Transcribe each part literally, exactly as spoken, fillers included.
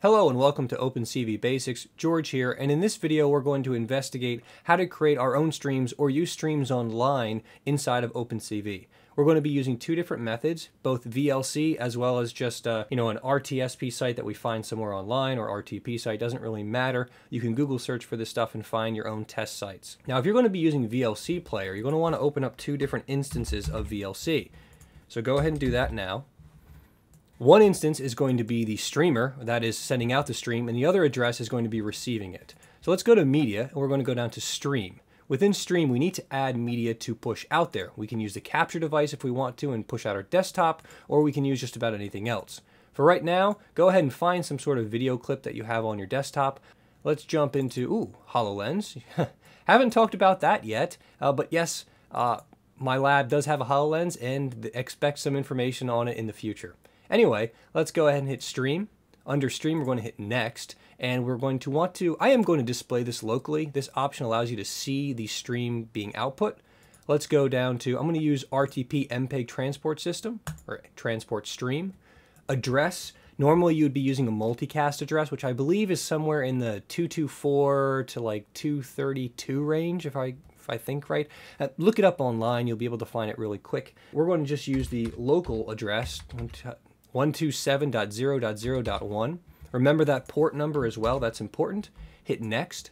Hello and welcome to OpenCV Basics. George here, and in this video we're going to investigate how to create our own streams or use streams online inside of OpenCV. We're going to be using two different methods, both V L C as well as just uh, you know, an R T S P site that we find somewhere online, or R T P site, doesn't really matter. You can Google search for this stuff and find your own test sites. Now if you're going to be using V L C player, you're going to want to open up two different instances of V L C. So go ahead and do that now. One instance is going to be the streamer, that is sending out the stream, and the other address is going to be receiving it. So let's go to media, and we're going to go down to stream. Within stream, we need to add media to push out there. We can use the capture device if we want to and push out our desktop, or we can use just about anything else. For right now, go ahead and find some sort of video clip that you have on your desktop. Let's jump into, ooh, HoloLens. Haven't talked about that yet, uh, but yes, uh, my lab does have a HoloLens, and expect some information on it in the future. Anyway, let's go ahead and hit stream. Under stream, we're going to hit next, and we're going to want to, I am going to display this locally. This option allows you to see the stream being output. Let's go down to, I'm going to use R T P M P E G transport system, or transport stream. Address, normally you'd be using a multicast address, which I believe is somewhere in the two twenty-four to like two thirty-two range, if I I think right. Uh, look it up online, you'll be able to find it really quick. We're going to just use the local address, one twenty-seven dot zero dot zero dot one. Remember that port number as well, that's important. Hit next.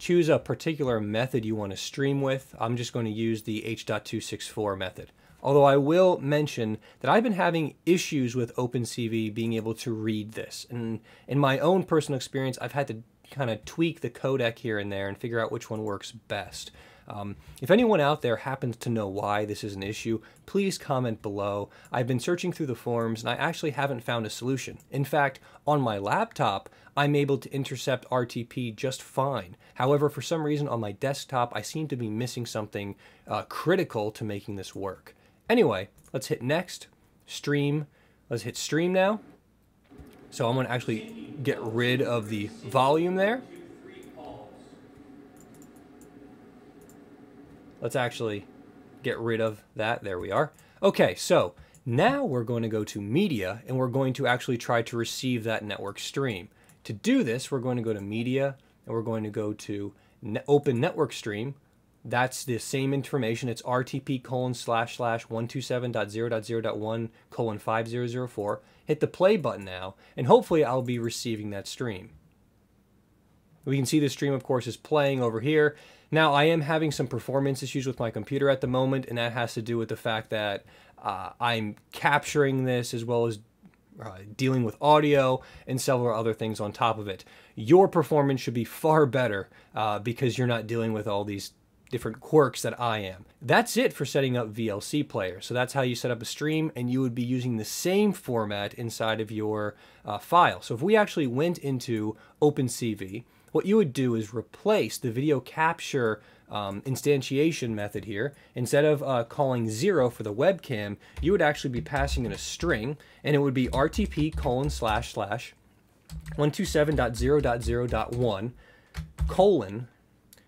Choose a particular method you want to stream with. I'm just going to use the H dot two sixty-four method. Although I will mention that I've been having issues with OpenCV being able to read this. And in my own personal experience, I've had to kind of tweak the codec here and there and figure out which one works best. Um, if anyone out there happens to know why this is an issue, please comment below. I've been searching through the forums and I actually haven't found a solution. In fact, on my laptop, I'm able to intercept R T P just fine. However, for some reason on my desktop, I seem to be missing something uh, critical to making this work. Anyway, let's hit next, stream. Let's hit stream now. So I'm going to actually get rid of the volume there. Let's actually get rid of that. There we are. Okay, so now we're going to go to media, and we're going to actually try to receive that network stream. To do this, we're going to go to media, and we're going to go to ne- open network stream. That's the same information. It's R T P colon slash slash one twenty-seven dot zero dot zero dot one colon five zero zero four. Hit the play button now, and hopefully I'll be receiving that stream. We can see the stream, of course, is playing over here. Now, I am having some performance issues with my computer at the moment, and that has to do with the fact that uh, I'm capturing this as well as Uh, dealing with audio and several other things on top of it. Your performance should be far better uh, because you're not dealing with all these different quirks that I am. That's it for setting up V L C player. So that's how you set up a stream, and you would be using the same format inside of your uh, file. So if we actually went into OpenCV, what you would do is replace the video capture um, instantiation method here. Instead of uh, calling zero for the webcam, you would actually be passing in a string, and it would be R T P colon slash slash one twenty-seven dot zero dot zero dot one colon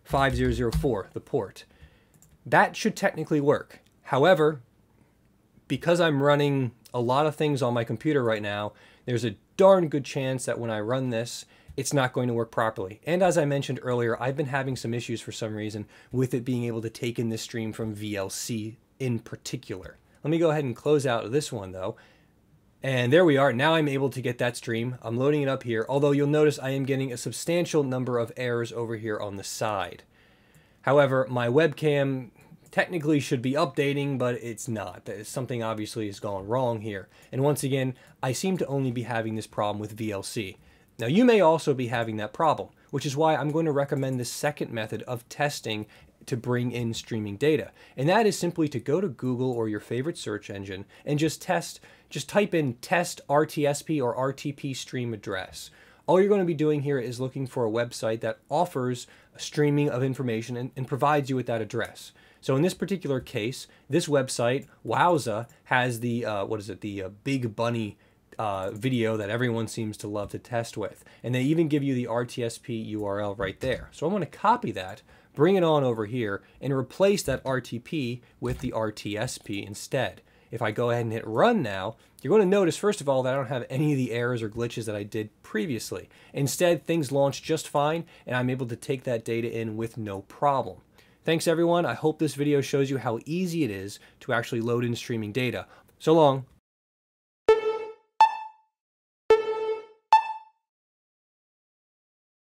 five zero zero four, the port. That should technically work. However, because I'm running a lot of things on my computer right now, there's a darn good chance that when I run this, it's not going to work properly. And as I mentioned earlier, I've been having some issues for some reason with it being able to take in this stream from V L C in particular. Let me go ahead and close out this one though. And there we are, now I'm able to get that stream. I'm loading it up here, although you'll notice I am getting a substantial number of errors over here on the side. However, my webcam technically should be updating, but it's not. Something obviously has gone wrong here. And once again, I seem to only be having this problem with V L C. Now you may also be having that problem, which is why I'm going to recommend the second method of testing to bring in streaming data. And that is simply to go to Google or your favorite search engine and just test, just type in test R T S P or R T P stream address. All you're going to be doing here is looking for a website that offers streaming of information and, and provides you with that address. So in this particular case, this website, Wowza, has the, uh, what is it, the uh, Big Bunny Uh, video that everyone seems to love to test with. And they even give you the R T S P U R L right there. So I'm going to copy that, bring it on over here, and replace that R T P with the R T S P instead. if I go ahead and hit run now, you're going to notice, first of all, that I don't have any of the errors or glitches that I did previously. Instead, things launch just fine, and I'm able to take that data in with no problem. Thanks, everyone. I hope this video shows you how easy it is to actually load in streaming data. So long.